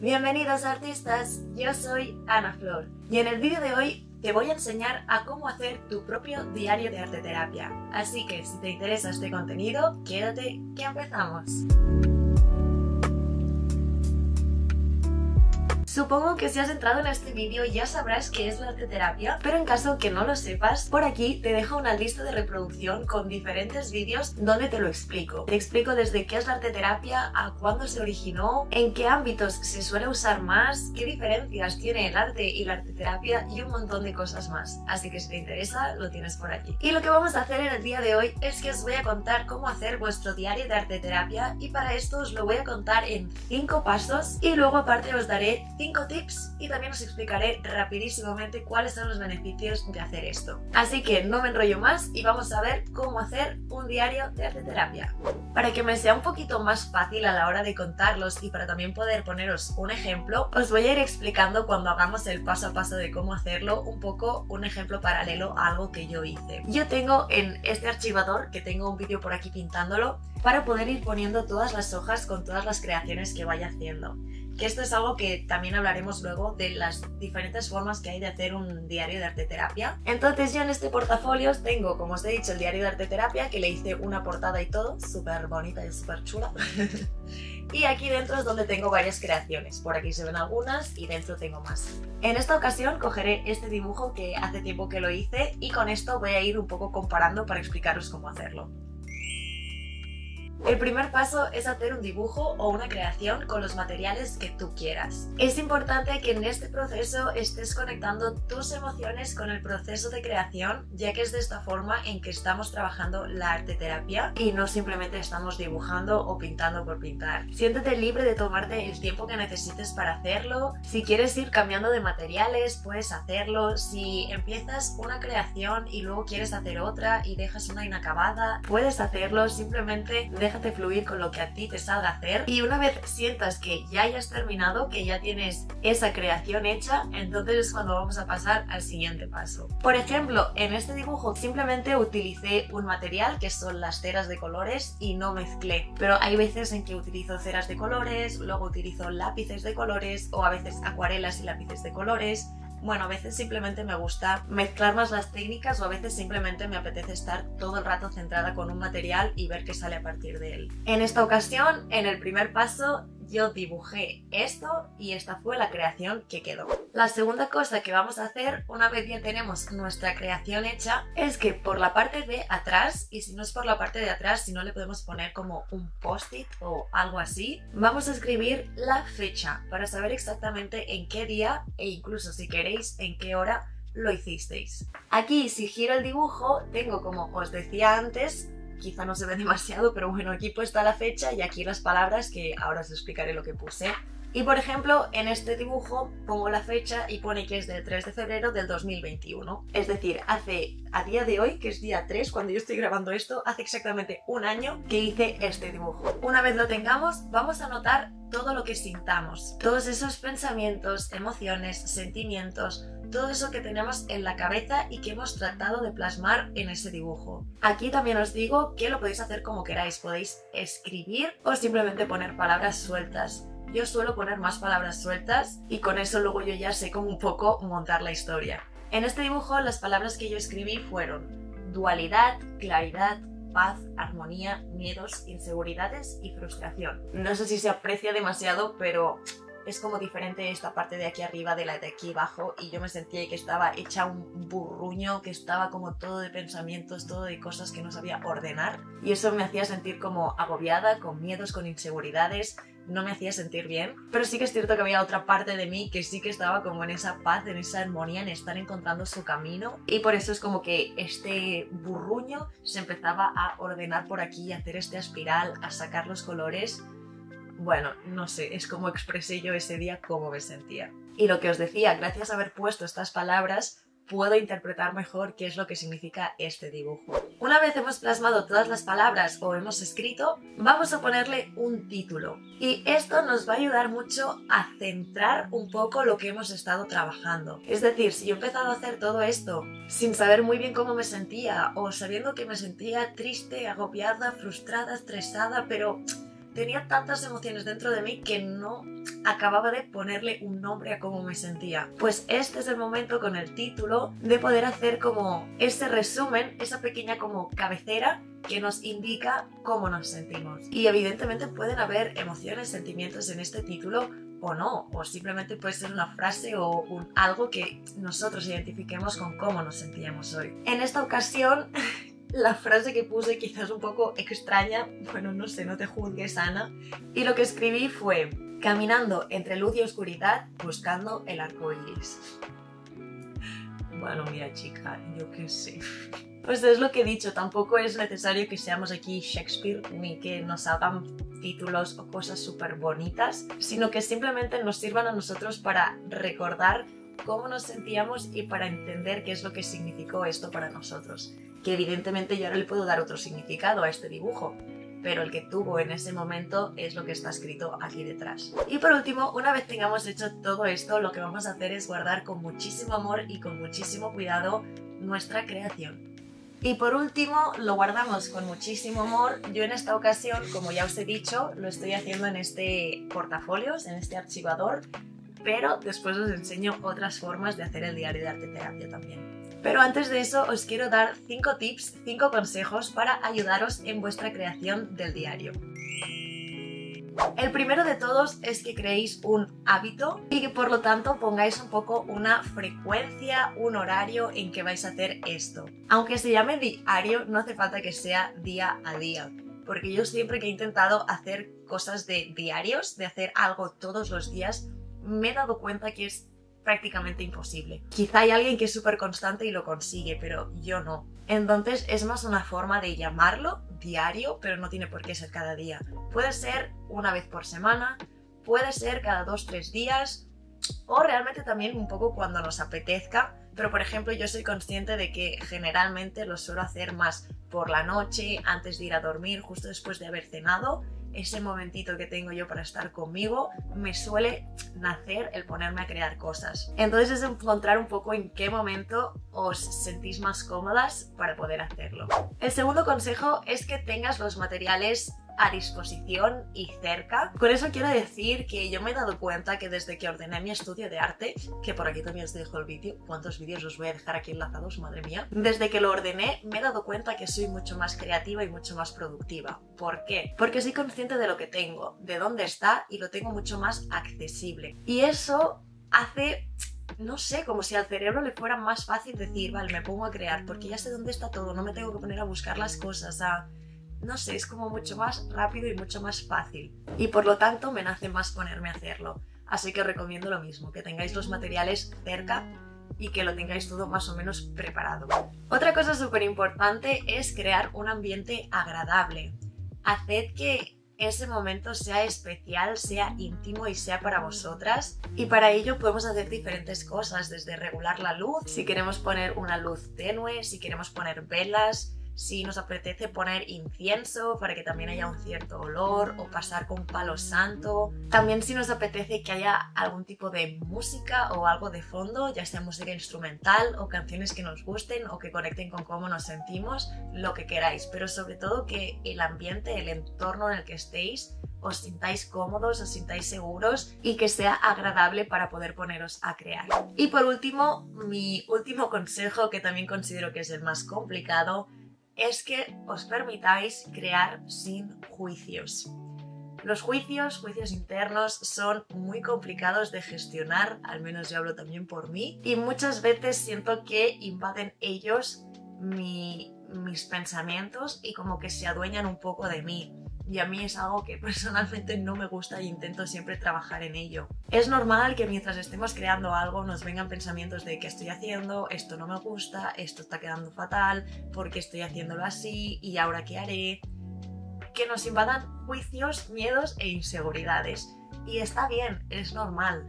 Bienvenidos artistas, yo soy Ana Flor y en el vídeo de hoy te voy a enseñar a cómo hacer tu propio diario de arte terapia. Así que si te interesa este contenido, quédate que empezamos. Supongo que si has entrado en este vídeo ya sabrás qué es la arteterapia, pero en caso que no lo sepas, por aquí te dejo una lista de reproducción con diferentes vídeos donde te lo explico. Te explico desde qué es la arteterapia, a cuándo se originó, en qué ámbitos se suele usar más, qué diferencias tiene el arte y la arteterapia y un montón de cosas más. Así que si te interesa, lo tienes por aquí. Y lo que vamos a hacer en el día de hoy es que os voy a contar cómo hacer vuestro diario de arteterapia y para esto os lo voy a contar en 5 pasos y luego aparte os daré 5 tips y también os explicaré rapidísimamente cuáles son los beneficios de hacer esto. Así que no me enrollo más y vamos a ver cómo hacer un diario de arteterapia. Para que me sea un poquito más fácil a la hora de contarlos y para también poder poneros un ejemplo, os voy a ir explicando cuando hagamos el paso a paso de cómo hacerlo, un poco un ejemplo paralelo a algo que yo hice. Yo tengo en este archivador, que tengo un vídeo por aquí pintándolo, para poder ir poniendo todas las hojas con todas las creaciones que vaya haciendo. Que esto es algo que también hablaremos luego de las diferentes formas que hay de hacer un diario de arteterapia. Entonces yo en este portafolio tengo, como os he dicho, el diario de arteterapia, que le hice una portada y todo, súper bonita y súper chula. Y aquí dentro es donde tengo varias creaciones, por aquí se ven algunas y dentro tengo más. En esta ocasión cogeré este dibujo que hace tiempo que lo hice y con esto voy a ir un poco comparando para explicaros cómo hacerlo. El primer paso es hacer un dibujo o una creación con los materiales que tú quieras. Es importante que en este proceso estés conectando tus emociones con el proceso de creación, ya que es de esta forma en que estamos trabajando la arteterapia y no simplemente estamos dibujando o pintando por pintar. Siéntete libre de tomarte el tiempo que necesites para hacerlo. Si quieres ir cambiando de materiales, puedes hacerlo. Si empiezas una creación y luego quieres hacer otra y dejas una inacabada, puedes hacerlo. Simplemente déjate fluir con lo que a ti te salga hacer y una vez sientas que ya hayas terminado, que ya tienes esa creación hecha, entonces es cuando vamos a pasar al siguiente paso. Por ejemplo, en este dibujo simplemente utilicé un material que son las ceras de colores y no mezclé, pero hay veces en que utilizo ceras de colores, luego utilizo lápices de colores o a veces acuarelas y lápices de colores. Bueno, a veces simplemente me gusta mezclar más las técnicas o a veces simplemente me apetece estar todo el rato centrada con un material y ver qué sale a partir de él. En esta ocasión, en el primer paso, yo dibujé esto y esta fue la creación que quedó. La segunda cosa que vamos a hacer, una vez ya tenemos nuestra creación hecha, es que por la parte de atrás, y si no es por la parte de atrás, si no le podemos poner como un post-it o algo así, vamos a escribir la fecha para saber exactamente en qué día e incluso si queréis en qué hora lo hicisteis. Aquí, si giro el dibujo, tengo, como os decía antes, quizá no se ve demasiado, pero bueno, aquí puesta la fecha y aquí las palabras, que ahora os explicaré lo que puse. Y por ejemplo, en este dibujo pongo la fecha y pone que es del 3 de febrero del 2021. Es decir, hace, a día de hoy, que es día 3, cuando yo estoy grabando esto, hace exactamente un año que hice este dibujo. Una vez lo tengamos, vamos a anotar todo lo que sintamos. Todos esos pensamientos, emociones, sentimientos, todo eso que tenemos en la cabeza y que hemos tratado de plasmar en ese dibujo. Aquí también os digo que lo podéis hacer como queráis, podéis escribir o simplemente poner palabras sueltas. Yo suelo poner más palabras sueltas y con eso luego yo ya sé como un poco montar la historia. En este dibujo las palabras que yo escribí fueron dualidad, claridad, paz, armonía, miedos, inseguridades y frustración. No sé si se aprecia demasiado, pero es como diferente esta parte de aquí arriba de la de aquí abajo y yo me sentía que estaba hecha un burruño, que estaba como todo de pensamientos, todo de cosas que no sabía ordenar y eso me hacía sentir como agobiada, con miedos, con inseguridades, no me hacía sentir bien, pero sí que es cierto que había otra parte de mí que sí que estaba como en esa paz, en esa armonía, en estar encontrando su camino y por eso es como que este burruño se empezaba a ordenar por aquí, a hacer esta espiral, a sacar los colores. Bueno, no sé, es como expresé yo ese día cómo me sentía. Y lo que os decía, gracias a haber puesto estas palabras, puedo interpretar mejor qué es lo que significa este dibujo. Una vez hemos plasmado todas las palabras o hemos escrito, vamos a ponerle un título. Y esto nos va a ayudar mucho a centrar un poco lo que hemos estado trabajando. Es decir, si yo he empezado a hacer todo esto sin saber muy bien cómo me sentía o sabiendo que me sentía triste, agobiada, frustrada, estresada, pero tenía tantas emociones dentro de mí que no acababa de ponerle un nombre a cómo me sentía. Pues este es el momento, con el título, de poder hacer como ese resumen, esa pequeña como cabecera que nos indica cómo nos sentimos. Y evidentemente pueden haber emociones, sentimientos en este título, o no, o simplemente puede ser una frase o algo que nosotros identifiquemos con cómo nos sentíamos hoy. En esta ocasión, la frase que puse quizás un poco extraña, bueno, no sé, no te juzgues, Ana, y lo que escribí fue: caminando entre luz y oscuridad, buscando el arco iris. Bueno, mira, chica, yo qué sé. Pues es lo que he dicho, tampoco es necesario que seamos aquí Shakespeare ni que nos hagan títulos o cosas súper bonitas, sino que simplemente nos sirvan a nosotros para recordar cómo nos sentíamos y para entender qué es lo que significó esto para nosotros. Que evidentemente yo ahora le puedo dar otro significado a este dibujo, pero el que tuvo en ese momento es lo que está escrito aquí detrás. Y por último, una vez tengamos hecho todo esto, lo que vamos a hacer es guardar con muchísimo amor y con muchísimo cuidado nuestra creación. Y por último, lo guardamos con muchísimo amor. Yo en esta ocasión, como ya os he dicho, lo estoy haciendo en este portafolios, en este archivador, pero después os enseño otras formas de hacer el diario de arte terapia también. Pero antes de eso os quiero dar 5 tips, 5 consejos para ayudaros en vuestra creación del diario. El primero de todos es que creéis un hábito y que por lo tanto pongáis un poco una frecuencia, un horario en que vais a hacer esto. Aunque se llame diario, no hace falta que sea día a día, porque yo siempre que he intentado hacer cosas de diarios, de hacer algo todos los días, me he dado cuenta que es prácticamente imposible. Quizá hay alguien que es súper constante y lo consigue, pero yo no. Entonces es más una forma de llamarlo diario, pero no tiene por qué ser cada día. Puede ser una vez por semana, puede ser cada 2-3 días, o realmente también un poco cuando nos apetezca. Pero por ejemplo, yo soy consciente de que generalmente lo suelo hacer más por la noche, antes de ir a dormir, justo después de haber cenado. Ese momentito que tengo yo para estar conmigo, me suele nacer el ponerme a crear cosas. Entonces es encontrar un poco en qué momento os sentís más cómodas para poder hacerlo. El segundo consejo es que tengas los materiales a disposición y cerca. Con eso quiero decir que yo me he dado cuenta que desde que ordené mi estudio de arte, que por aquí también os dejo el vídeo, cuántos vídeos os voy a dejar aquí enlazados, madre mía. Desde que lo ordené me he dado cuenta que soy mucho más creativa y mucho más productiva. ¿Por qué? Porque soy consciente de lo que tengo, de dónde está, y lo tengo mucho más accesible. Y eso hace, no sé, como si al cerebro le fuera más fácil decir, vale, me pongo a crear, porque ya sé dónde está todo, no me tengo que poner a buscar las cosas, a... no sé, es como mucho más rápido y mucho más fácil. Y por lo tanto me nace más ponerme a hacerlo. Así que os recomiendo lo mismo, que tengáis los materiales cerca y que lo tengáis todo más o menos preparado. Otra cosa súper importante es crear un ambiente agradable. Haced que ese momento sea especial, sea íntimo y sea para vosotras. Y para ello podemos hacer diferentes cosas, desde regular la luz, si queremos poner una luz tenue, si queremos poner velas, si nos apetece poner incienso para que también haya un cierto olor, o pasar con palo santo. También si nos apetece que haya algún tipo de música o algo de fondo, ya sea música instrumental o canciones que nos gusten o que conecten con cómo nos sentimos, lo que queráis. Pero sobre todo que el ambiente, el entorno en el que estéis, os sintáis cómodos, os sintáis seguros y que sea agradable para poder poneros a crear. Y por último, mi último consejo, que también considero que es el más complicado, es que os permitáis crear sin juicios. Los juicios internos, son muy complicados de gestionar, al menos yo hablo también por mí, y muchas veces siento que invaden ellos mis pensamientos y como que se adueñan un poco de mí. Y a mí es algo que personalmente no me gusta y intento siempre trabajar en ello. Es normal que mientras estemos creando algo nos vengan pensamientos de qué estoy haciendo, esto no me gusta, esto está quedando fatal, por qué estoy haciéndolo así y ahora qué haré. Que nos invadan juicios, miedos e inseguridades. Y está bien, es normal.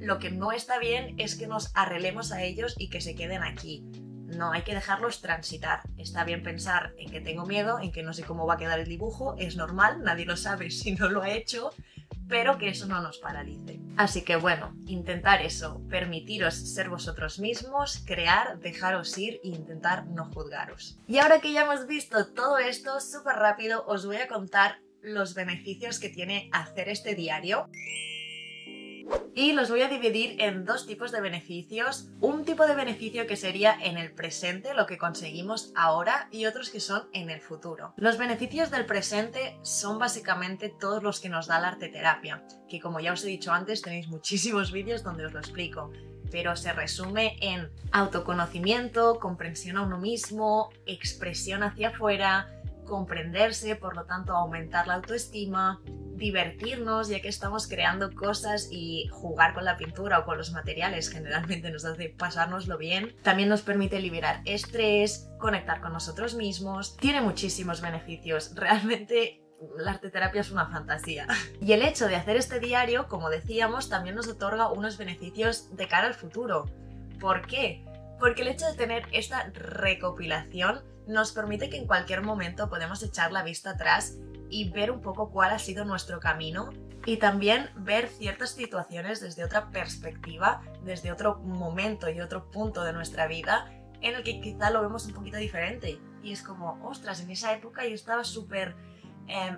Lo que no está bien es que nos arrelemos a ellos y que se queden aquí. No, hay que dejarlos transitar. Está bien pensar en que tengo miedo, en que no sé cómo va a quedar el dibujo, es normal, nadie lo sabe si no lo ha hecho, pero que eso no nos paralice. Así que bueno, intentar eso, permitiros ser vosotros mismos, crear, dejaros ir e intentar no juzgaros. Y ahora que ya hemos visto todo esto súper rápido, os voy a contar los beneficios que tiene hacer este diario. Y los voy a dividir en dos tipos de beneficios. Un tipo de beneficio que sería en el presente, lo que conseguimos ahora, y otros que son en el futuro. Los beneficios del presente son básicamente todos los que nos da la arteterapia, que como ya os he dicho antes, tenéis muchísimos vídeos donde os lo explico, pero se resume en autoconocimiento, comprensión a uno mismo, expresión hacia afuera, comprenderse, por lo tanto aumentar la autoestima, divertirnos ya que estamos creando cosas y jugar con la pintura o con los materiales generalmente nos hace pasárnoslo bien. También nos permite liberar estrés, conectar con nosotros mismos. Tiene muchísimos beneficios, realmente la arteterapia es una fantasía. Y el hecho de hacer este diario, como decíamos, también nos otorga unos beneficios de cara al futuro. ¿Por qué? Porque el hecho de tener esta recopilación nos permite que en cualquier momento podemos echar la vista atrás y ver un poco cuál ha sido nuestro camino y también ver ciertas situaciones desde otra perspectiva, desde otro momento y otro punto de nuestra vida en el que quizá lo vemos un poquito diferente. Y es como, ostras, en esa época yo estaba súper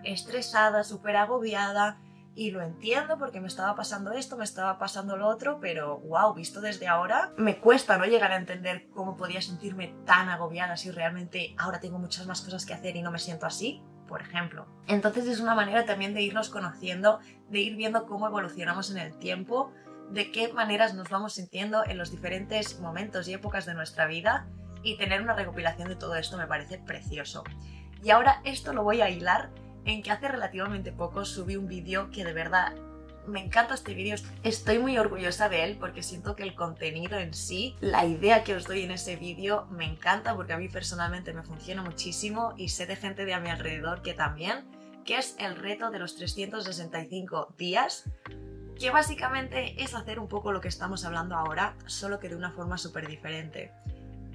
estresada, súper agobiada y lo entiendo porque me estaba pasando esto, me estaba pasando lo otro, pero wow, visto desde ahora, me cuesta no llegar a entender cómo podía sentirme tan agobiada si realmente ahora tengo muchas más cosas que hacer y no me siento así, por ejemplo. Entonces es una manera también de irnos conociendo, de ir viendo cómo evolucionamos en el tiempo, de qué maneras nos vamos sintiendo en los diferentes momentos y épocas de nuestra vida, y tener una recopilación de todo esto me parece precioso. Y ahora esto lo voy a hilar en que hace relativamente poco subí un vídeo que de verdad me encanta. Este vídeo, estoy muy orgullosa de él porque siento que el contenido en sí, la idea que os doy en ese vídeo me encanta porque a mí personalmente me funciona muchísimo y sé de gente de a mi alrededor que también, que es el reto de los 365 días, que básicamente es hacer un poco lo que estamos hablando ahora, solo que de una forma súper diferente.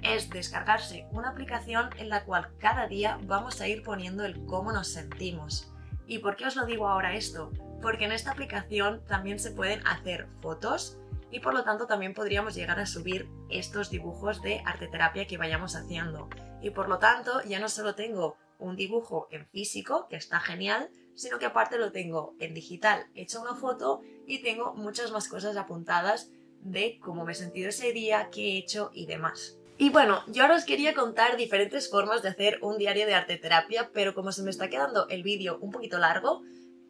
Es descargarse una aplicación en la cual cada día vamos a ir poniendo el cómo nos sentimos. ¿Y por qué os lo digo ahora esto? Porque en esta aplicación también se pueden hacer fotos y por lo tanto también podríamos llegar a subir estos dibujos de arteterapia que vayamos haciendo. Y por lo tanto ya no solo tengo un dibujo en físico, que está genial, sino que aparte lo tengo en digital, hecho una foto, y tengo muchas más cosas apuntadas de cómo me he sentido ese día, qué he hecho y demás. Y bueno, yo ahora os quería contar diferentes formas de hacer un diario de arteterapia, pero como se me está quedando el vídeo un poquito largo,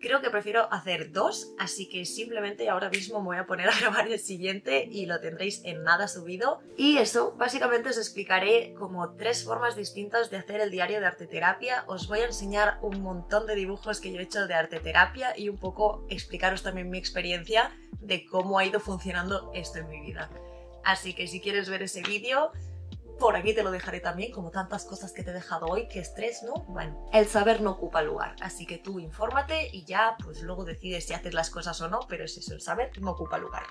creo que prefiero hacer dos, así que simplemente ahora mismo me voy a poner a grabar el siguiente y lo tendréis en nada subido. Y eso, básicamente os explicaré como tres formas distintas de hacer el diario de arteterapia. Os voy a enseñar un montón de dibujos que yo he hecho de arteterapia y un poco explicaros también mi experiencia de cómo ha ido funcionando esto en mi vida. Así que si quieres ver ese vídeo, por aquí te lo dejaré también, como tantas cosas que te he dejado hoy, que estrés, ¿no? Bueno, el saber no ocupa lugar, así que tú infórmate y ya pues luego decides si haces las cosas o no, pero es eso, el saber no ocupa lugar.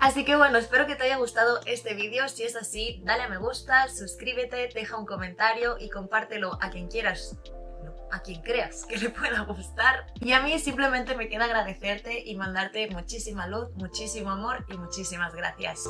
Así que bueno, espero que te haya gustado este vídeo. Si es así, dale a me gusta, suscríbete, deja un comentario y compártelo a quien quieras, a quien creas que le pueda gustar. Y a mí simplemente me queda agradecerte y mandarte muchísima luz, muchísimo amor y muchísimas gracias.